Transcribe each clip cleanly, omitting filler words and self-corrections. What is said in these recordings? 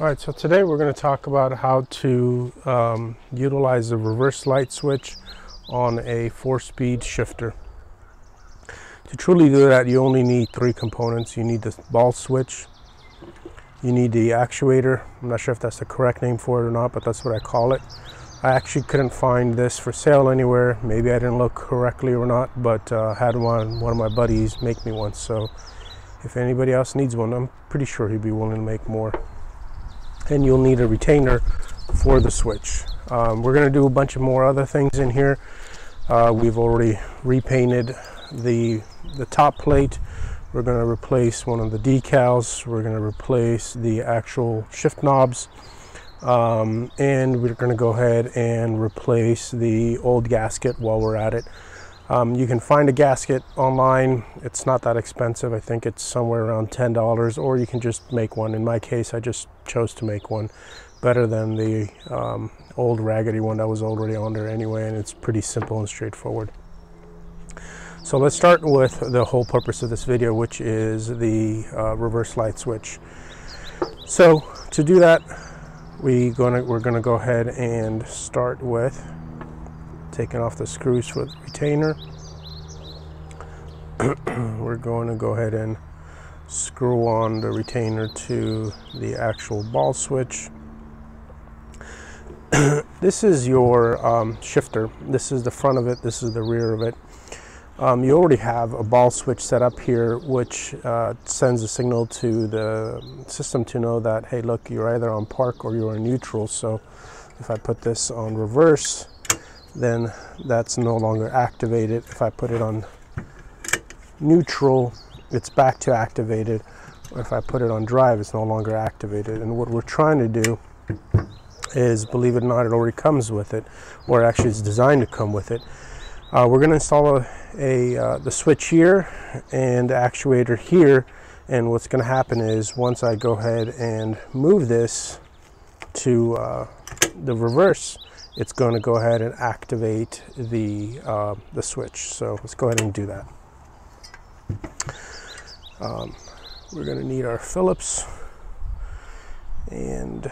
All right, so today we're going to talk about how to utilize the reverse light switch on a 4-speed shifter. To truly do that, you only need 3 components. You need the ball switch, you need the actuator. I'm not sure if that's the correct name for it or not, but that's what I call it. I actually couldn't find this for sale anywhere. Maybe I didn't look correctly or not, but I had one of my buddies make me one. So if anybody else needs one, I'm pretty sure he'd be willing to make more. And you'll need a retainer for the switch. We're going to do a bunch of more other things in here. We've already repainted the top plate. We're going to replace one of the decals. We're going to replace the actual shift knobs. And we're going to go ahead and replace the old gasket while we're at it. You can find a gasket online. It's not that expensive. I think it's somewhere around $10, or you can just make one. In my case, I just chose to make one, better than the old raggedy one that was already on there anyway, and it's pretty simple and straightforward. So let's start with the whole purpose of this video, which is the reverse light switch. So to do that, we're gonna go ahead and start with taking off the screws for the retainer. We're going to go ahead and screw on the retainer to the actual ball switch. This is your shifter. This is the front of it. This is the rear of it. You already have a ball switch set up here, which sends a signal to the system to know that, hey, look, you're either on park or you're on neutral. So if I put this on reverse, then that's no longer activated. If I put it on neutral, it's back to activated. If I put it on drive, it's no longer activated. And what we're trying to do is, believe it or not, it already comes with it, or actually it's designed to come with it. We're going to install the switch here and the actuator here. And what's going to happen is, once I go ahead and move this to the reverse, it's going to go ahead and activate the switch. So let's go ahead and do that. We're going to need our Phillips, and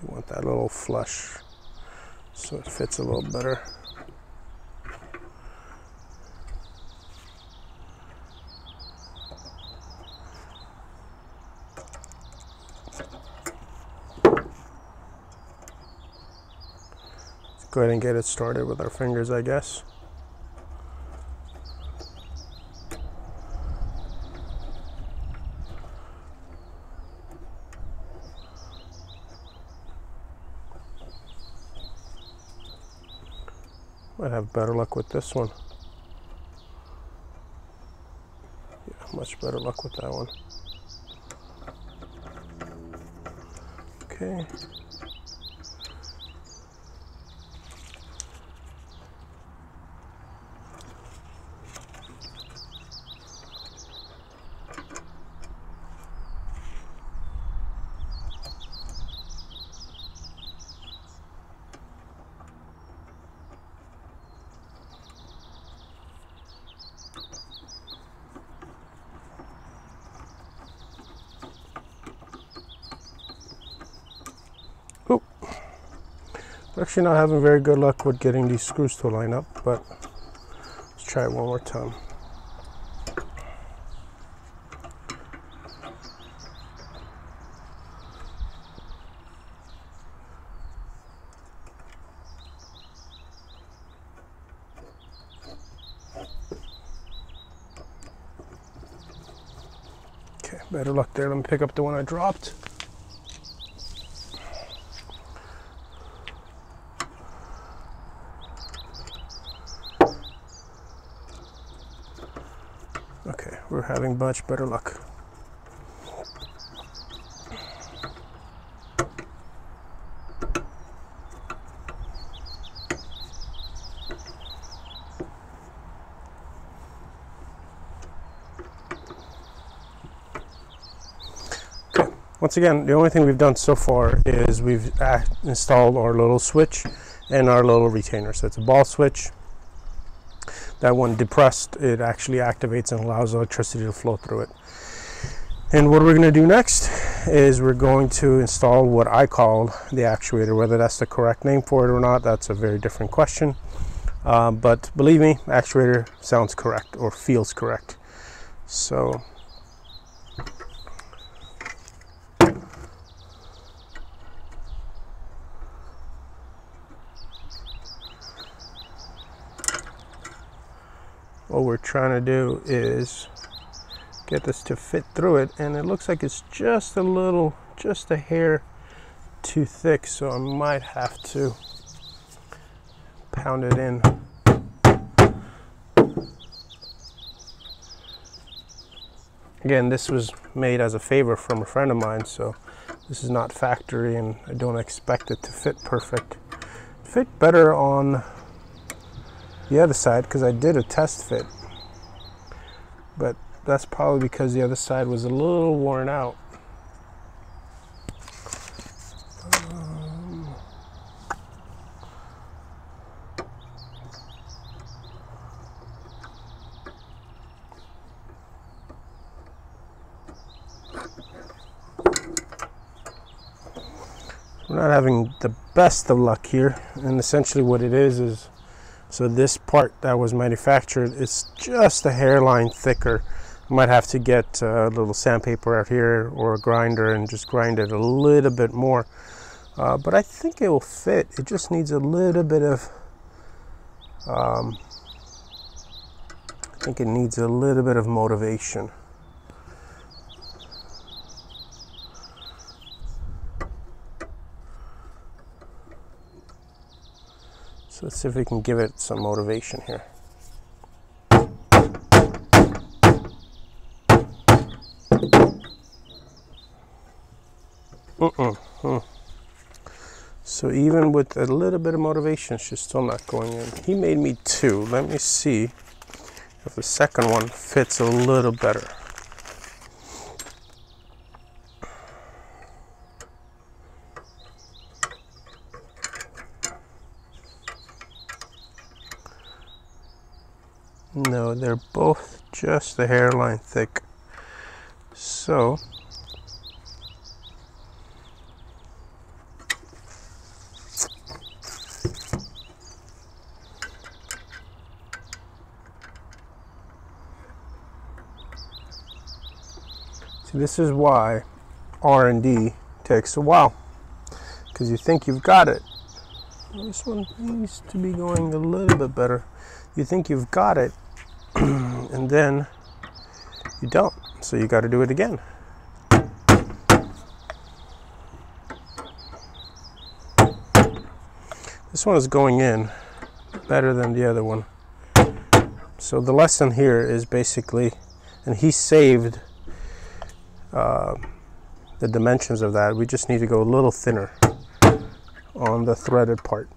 we want that little flush so it fits a little better. Go ahead and get it started with our fingers, I guess. Might have better luck with this one. Yeah, much better luck with that one. Okay. We're actually not having very good luck with getting these screws to line up, but let's try it one more time. Okay, better luck there. Let me pick up the one I dropped. We're having much better luck. Okay. Once again, the only thing we've done so far is we've installed our little switch and our little retainer. So it's a ball switch. that when depressed, it actually activates and allows electricity to flow through it. And what we're going to do next is we're going to install what I call the actuator. Whether that's the correct name for it or not, that's a very different question. But believe me, actuator sounds correct or feels correct. So what we're trying to do is get this to fit through it, and it looks like it's just a little, just a hair too thick, so I might have to pound it in. Again, this was made as a favor from a friend of mine, so this is not factory, and I don't expect it to fit perfect. It fit better on the other side because I did a test fit, but that's probably because the other side was a little worn out. We're not having the best of luck here, and essentially what it is so this part that was manufactured is just a hairline thicker. I might have to get a little sandpaper out here or a grinder and just grind it a little bit more, but I think it will fit. It just needs a little bit of I think it needs a little bit of motivation. So let's see if we can give it some motivation here. So even with a little bit of motivation, she's still not going in. He made me two. Let me see if the second one fits a little better. No, they're both just the hairline thick. So this is why R&D takes a while, because you think you've got it. This one needs to be going a little bit better. You think you've got it, and then you don't. So you got to do it again. This one is going in better than the other one. So the lesson here is basically, and he saved the dimensions of that. We just need to go a little thinner on the threaded part.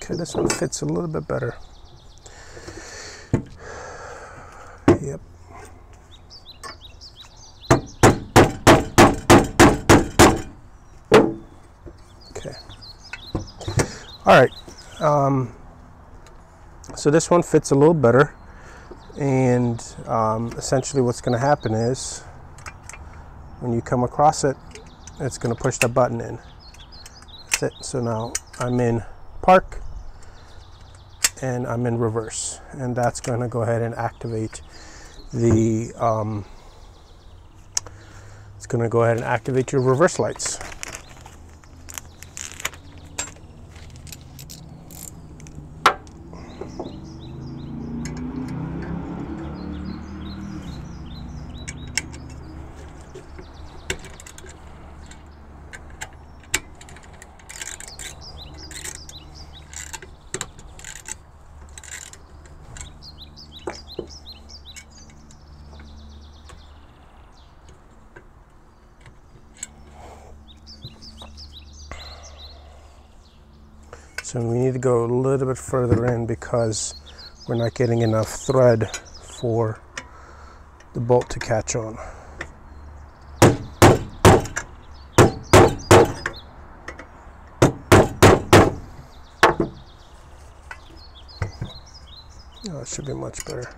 Okay, this one fits a little bit better. Yep. Okay. All right. So this one fits a little better, and essentially what's going to happen is when you come across it, it's going to push the button in. That's it. So now I'm in park and I'm in reverse, and that's going to go ahead and activate the it's going to go ahead and activate your reverse lights. So we need to go a little bit further in because we're not getting enough thread for the bolt to catch on. Oh, it should be much better.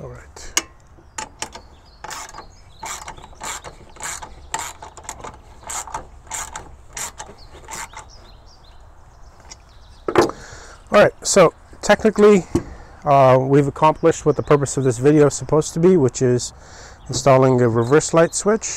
All right. All right, so technically we've accomplished what the purpose of this video is supposed to be, which is installing a reverse light switch.